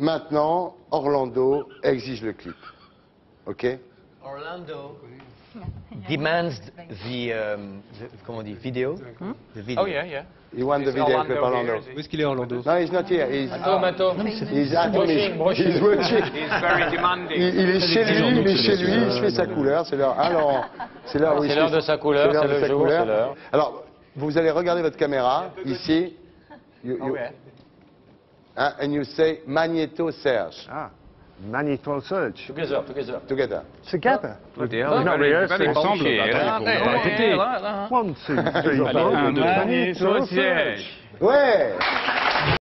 Maintenant, Orlando exige le clip. OK? Orlando demands the comment on dit, video? Hmm? The video. Oh yeah, yeah. You want the video clip, Orlando. Où est-ce qu'il est, Orlando? No, he's not here. He's Mato. He's watching. He's watching. He's very demanding. Il est chez lui, il fait sa couleur. C'est l'heure. Alors, c'est l'heure de sa couleur, c'est le jour, c'est l'heure. Alors, vous allez regarder votre caméra ici. And you say Magnéto Serge. Ah. Magnéto Serge. Together, together. Together. Together. Ensemble. Écoutez. Magnéto Serge. Ouais.